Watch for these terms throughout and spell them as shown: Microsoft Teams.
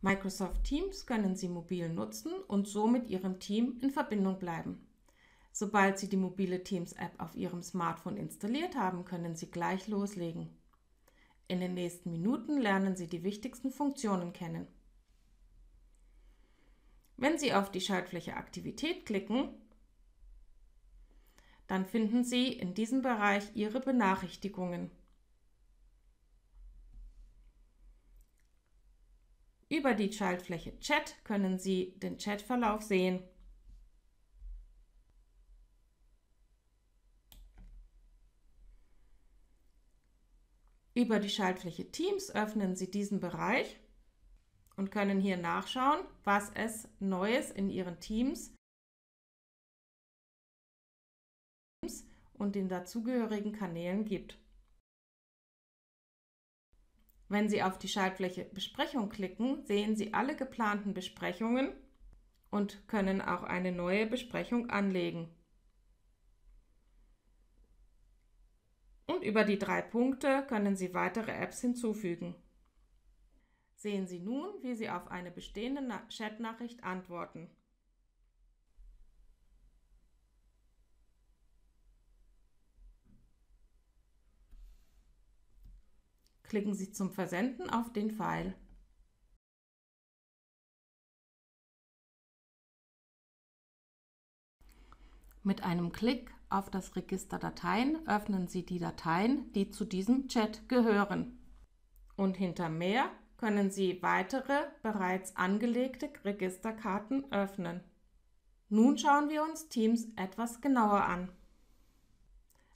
Microsoft Teams können Sie mobil nutzen und so mit Ihrem Team in Verbindung bleiben. Sobald Sie die mobile Teams-App auf Ihrem Smartphone installiert haben, können Sie gleich loslegen. In den nächsten Minuten lernen Sie die wichtigsten Funktionen kennen. Wenn Sie auf die Schaltfläche Aktivität klicken, dann finden Sie in diesem Bereich Ihre Benachrichtigungen. Über die Schaltfläche Chat können Sie den Chatverlauf sehen. Über die Schaltfläche Teams öffnen Sie diesen Bereich und können hier nachschauen, was es Neues in Ihren Teams und den dazugehörigen Kanälen gibt. Wenn Sie auf die Schaltfläche Besprechung klicken, sehen Sie alle geplanten Besprechungen und können auch eine neue Besprechung anlegen. Und über die 3 Punkte können Sie weitere Apps hinzufügen. Sehen Sie nun, wie Sie auf eine bestehende Chatnachricht antworten. Klicken Sie zum Versenden auf den Pfeil. Mit einem Klick auf das Register Dateien öffnen Sie die Dateien, die zu diesem Chat gehören. Und hinter Mehr können Sie weitere bereits angelegte Registerkarten öffnen. Nun schauen wir uns Teams etwas genauer an.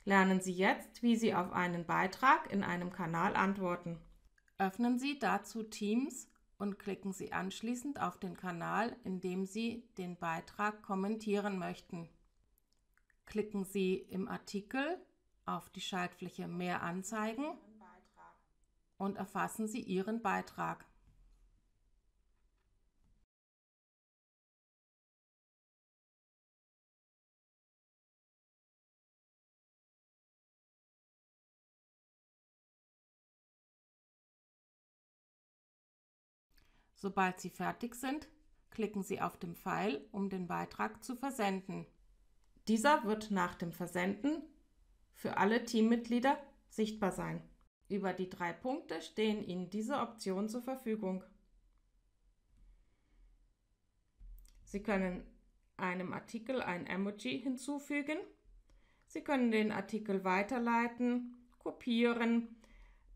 Lernen Sie jetzt, wie Sie auf einen Beitrag in einem Kanal antworten. Öffnen Sie dazu Teams und klicken Sie anschließend auf den Kanal, in dem Sie den Beitrag kommentieren möchten. Klicken Sie im Artikel auf die Schaltfläche Mehr anzeigen und erfassen Sie Ihren Beitrag. Sobald Sie fertig sind, klicken Sie auf den Pfeil, um den Beitrag zu versenden. Dieser wird nach dem Versenden für alle Teammitglieder sichtbar sein. Über die 3 Punkte stehen Ihnen diese Optionen zur Verfügung. Sie können einem Artikel ein Emoji hinzufügen. Sie können den Artikel weiterleiten, kopieren,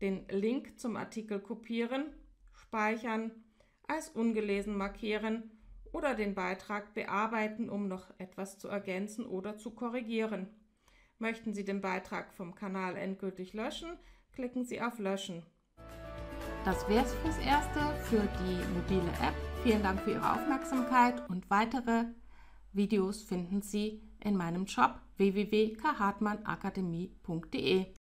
den Link zum Artikel kopieren, speichern, als ungelesen markieren oder den Beitrag bearbeiten, um noch etwas zu ergänzen oder zu korrigieren. Möchten Sie den Beitrag vom Kanal endgültig löschen, klicken Sie auf Löschen. Das wär's fürs Erste für die mobile App. Vielen Dank für Ihre Aufmerksamkeit und weitere Videos finden Sie in meinem Shop www.khartmannakademie.de.